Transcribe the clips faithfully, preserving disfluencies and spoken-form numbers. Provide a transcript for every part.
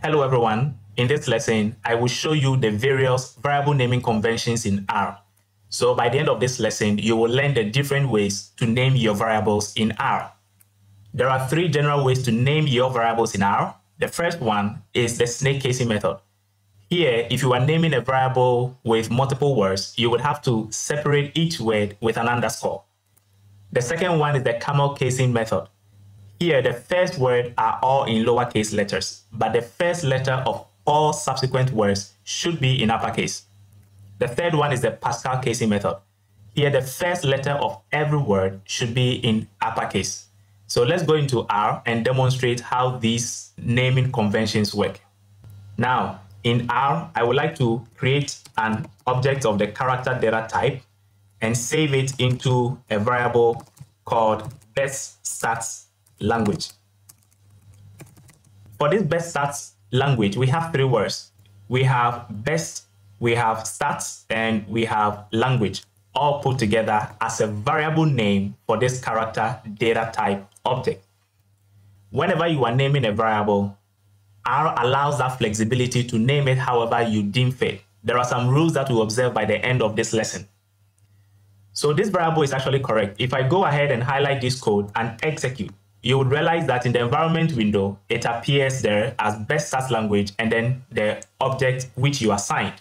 Hello everyone, in this lesson, I will show you the various variable naming conventions in R. So by the end of this lesson, you will learn the different ways to name your variables in R. There are three general ways to name your variables in R. The first one is the snake casing method. Here, if you are naming a variable with multiple words, you would have to separate each word with an underscore. The second one is the camel casing method. Here, the first words are all in lowercase letters, but the first letter of all subsequent words should be in uppercase. The third one is the Pascal casing method. Here, the first letter of every word should be in uppercase. So let's go into R and demonstrate how these naming conventions work. Now, in R, I would like to create an object of the character data type and save it into a variable called best stats language. For this best stats language, we have three words. We have best, we have stats, and we have language, all put together as a variable name for this character data type object. Whenever you are naming a variable, R allows that flexibility to name it however you deem fit. There are some rules that we'll observe by the end of this lesson. So this variable is actually correct. If I go ahead and highlight this code and execute, you would realize that in the environment window, it appears there as best stats language and then the object which you assigned.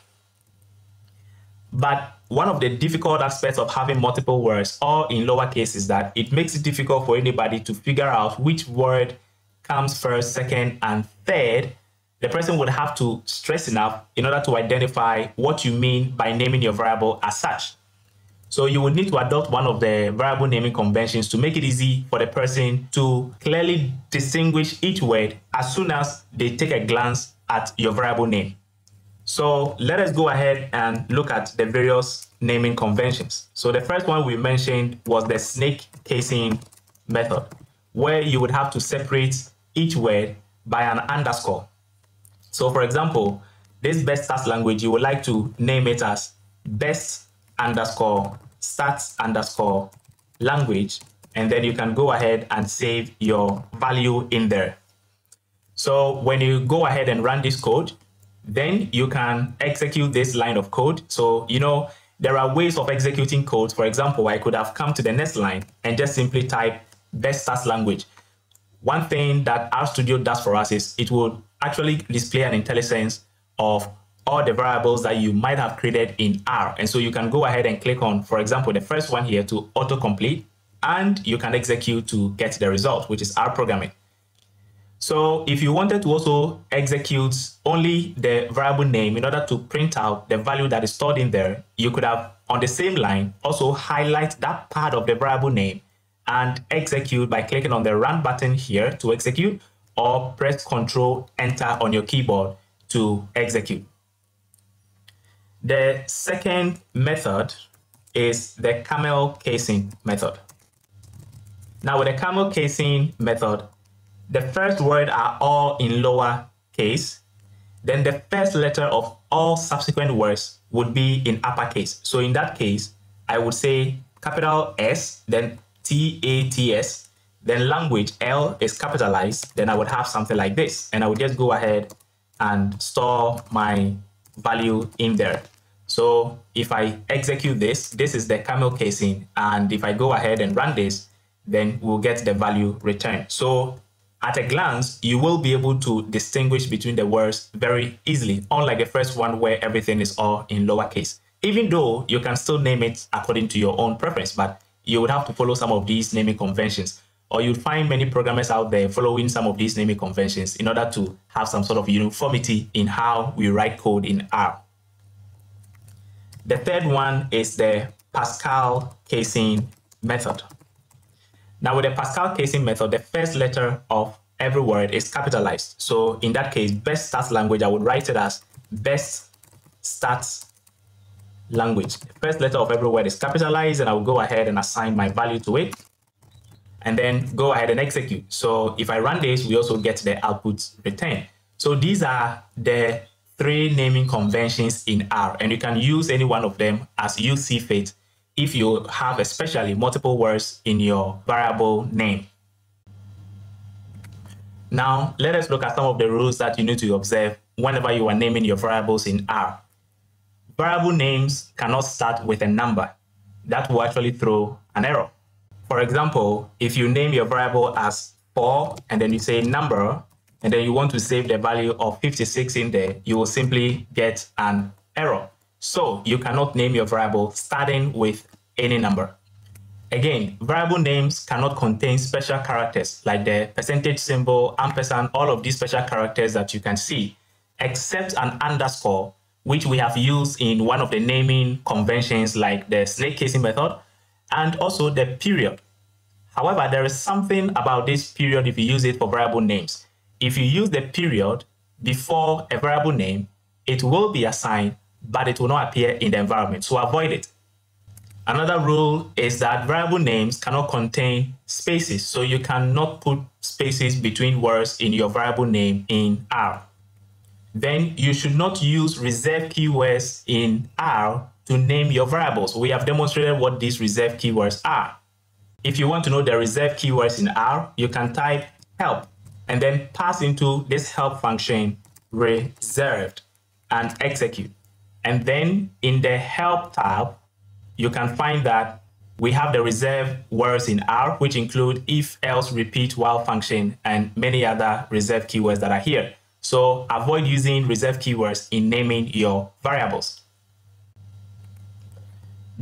But one of the difficult aspects of having multiple words all in lowercase is that it makes it difficult for anybody to figure out which word comes first, second, and third. The person would have to stress enough in order to identify what you mean by naming your variable as such. So you would need to adopt one of the variable naming conventions to make it easy for the person to clearly distinguish each word as soon as they take a glance at your variable name. So let us go ahead and look at the various naming conventions. So the first one we mentioned was the snake casing method, where you would have to separate each word by an underscore. So for example, this best stats language, you would like to name it as best underscore stats underscore language, and then you can go ahead and save your value in there. So when you go ahead and run this code, then you can execute this line of code. So, you know, there are ways of executing code. For example, I could have come to the next line and just simply type best stats language. One thing that RStudio does for us is it will actually display an intelligence of all the variables that you might have created in R. And so you can go ahead and click on, for example, the first one here to autocomplete, and you can execute to get the result, which is R programming. So if you wanted to also execute only the variable name in order to print out the value that is stored in there, you could have on the same line also highlight that part of the variable name and execute by clicking on the run button here to execute, or press Control Enter on your keyboard to execute. The second method is the camel casing method. Now with the camel casing method, the first word are all in lower case, then the first letter of all subsequent words would be in uppercase. So in that case, I would say capital S, then T A T S, then language L is capitalized, then I would have something like this, and I would just go ahead and store my value in there. So if I execute this, this is the camel casing, and if I go ahead and run this, then we'll get the value returned. So at a glance, you will be able to distinguish between the words very easily, unlike the first one where everything is all in lowercase. Even though you can still name it according to your own preference, but you would have to follow some of these naming conventions, or you'd find many programmers out there following some of these naming conventions in order to have some sort of uniformity in how we write code in R. The third one is the Pascal casing method. Now with the Pascal casing method, the first letter of every word is capitalized. So in that case, best stats language, I would write it as best stats language. The first letter of every word is capitalized, and I will go ahead and assign my value to it, and then go ahead and execute. So if I run this, we also get the output returned. So these are the three naming conventions in R, and you can use any one of them as you see fit, if you have especially multiple words in your variable name. Now, let us look at some of the rules that you need to observe whenever you are naming your variables in R. Variable names cannot start with a number. That will actually throw an error. For example, if you name your variable as four and then you say number, and then you want to save the value of fifty-six in there, you will simply get an error. So you cannot name your variable starting with any number. Again, variable names cannot contain special characters like the percentage symbol, ampersand, all of these special characters that you can see, except an underscore, which we have used in one of the naming conventions like the snake casing method, and also the period. However, there is something about this period if you use it for variable names. If you use the period before a variable name, it will be assigned, but it will not appear in the environment, so avoid it. Another rule is that variable names cannot contain spaces, so you cannot put spaces between words in your variable name in R. Then you should not use reserved keywords in R to name your variables. We have demonstrated what these reserved keywords are. If you want to know the reserved keywords in R, you can type help and then pass into this help function reserved and execute. And then in the help tab, you can find that we have the reserved words in R, which include if, else, repeat, while function, and many other reserved keywords that are here. So avoid using reserved keywords in naming your variables.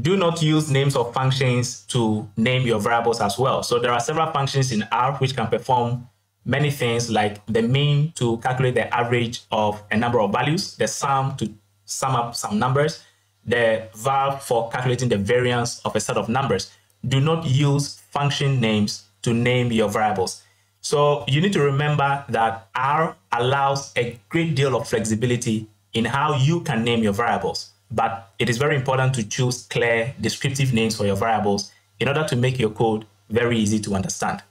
Do not use names of functions to name your variables as well. So there are several functions in R which can perform many things like the mean to calculate the average of a number of values, the sum to sum up some numbers, the var for calculating the variance of a set of numbers. Do not use function names to name your variables. So you need to remember that R allows a great deal of flexibility in how you can name your variables, but it is very important to choose clear, descriptive names for your variables in order to make your code very easy to understand.